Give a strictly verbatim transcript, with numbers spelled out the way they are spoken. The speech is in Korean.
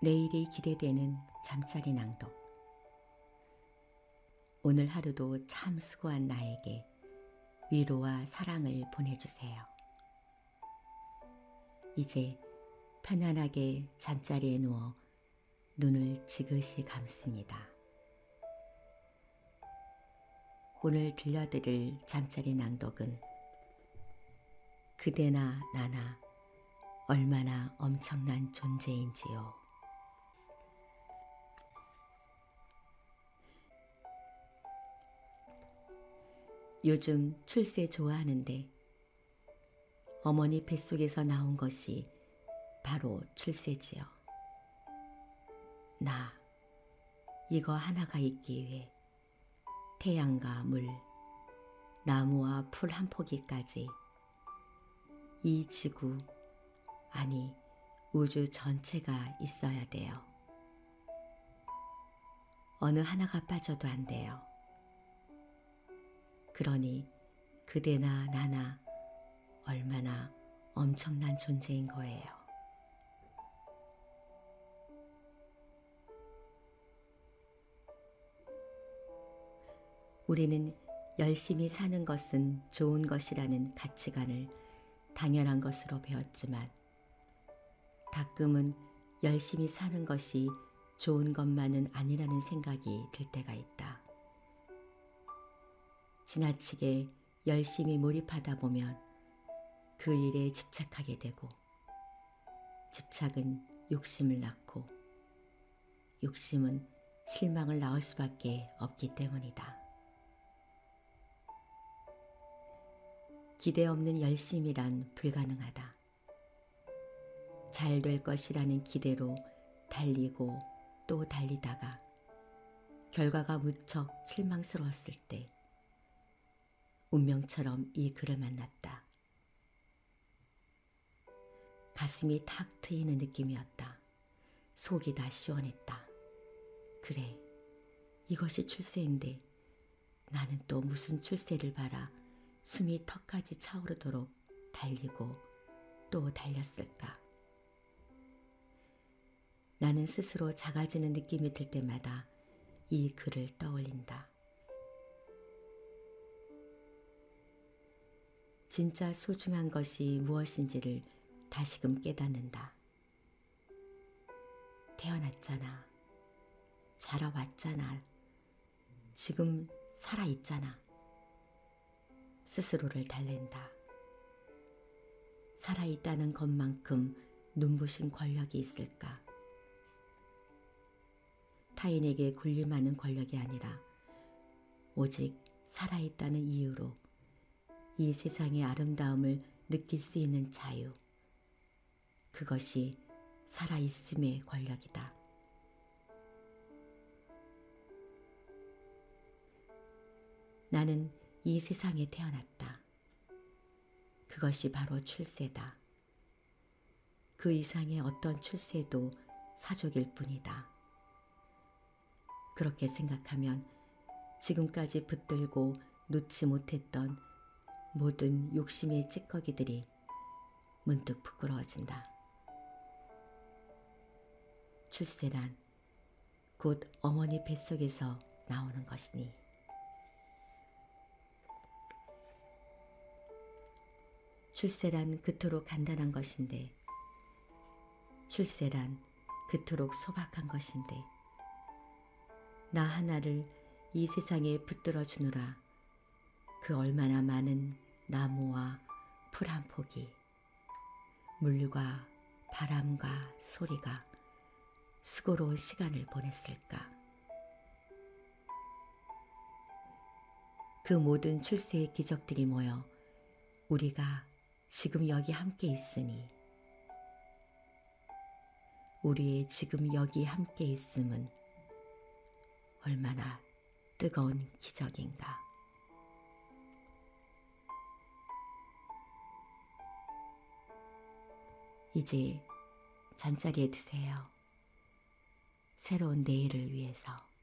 내일이 기대되는 잠자리 낭독. 오늘 하루도 참 수고한 나에게 위로와 사랑을 보내주세요. 이제 편안하게 잠자리에 누워 눈을 지그시 감습니다. 오늘 들려드릴 잠자리 낭독은 그대나 나나 얼마나 엄청난 존재인지요. 요즘 출세 좋아하는데 어머니 뱃속에서 나온 것이 바로 출세지요. 나, 이거 하나가 있기 위해 태양과 물, 나무와 풀 한 포기까지 이 지구, 아니 우주 전체가 있어야 돼요. 어느 하나가 빠져도 안 돼요. 그러니 그대나 나나 얼마나 엄청난 존재인 거예요. 우리는 열심히 사는 것은 좋은 것이라는 가치관을 당연한 것으로 배웠지만 가끔은 열심히 사는 것이 좋은 것만은 아니라는 생각이 들 때가 있다. 지나치게 열심히 몰입하다 보면 그 일에 집착하게 되고 집착은 욕심을 낳고 욕심은 실망을 낳을 수밖에 없기 때문이다. 기대 없는 열심이란 불가능하다. 잘 될 것이라는 기대로 달리고 또 달리다가 결과가 무척 실망스러웠을 때 운명처럼 이 글을 만났다. 가슴이 탁 트이는 느낌이었다. 속이 다 시원했다. 그래, 이것이 출세인데 나는 또 무슨 출세를 바라 숨이 턱까지 차오르도록 달리고 또 달렸을까. 나는 스스로 작아지는 느낌이 들 때마다 이 글을 떠올린다. 진짜 소중한 것이 무엇인지를 다시금 깨닫는다. 태어났잖아. 자라왔잖아. 지금 살아있잖아. 스스로를 달랜다. 살아있다는 것만큼 눈부신 권력이 있을까? 타인에게 군림하는 권력이 아니라 오직 살아있다는 이유로 이 세상의 아름다움을 느낄 수 있는 자유, 그것이 살아있음의 권력이다. 나는 이 세상에 태어났다. 그것이 바로 출세다. 그 이상의 어떤 출세도 사족일 뿐이다. 그렇게 생각하면 지금까지 붙들고 놓지 못했던 모든 욕심의 찌꺼기들이 문득 부끄러워진다. 출세란 곧 어머니 뱃속에서 나오는 것이니. 출세란 그토록 간단한 것인데, 출세란 그토록 소박한 것인데, 나 하나를 이 세상에 붙들어 주느라 그 얼마나 많은 나무와 풀 한 포기, 물과 바람과 소리가 수고로운 시간을 보냈을까. 그 모든 출세의 기적들이 모여 우리가 지금 여기 함께 있으니, 우리의 지금 여기 함께 있음은 얼마나 뜨거운 기적인가. 이제 잠자리에 드세요. 새로운 내일을 위해서.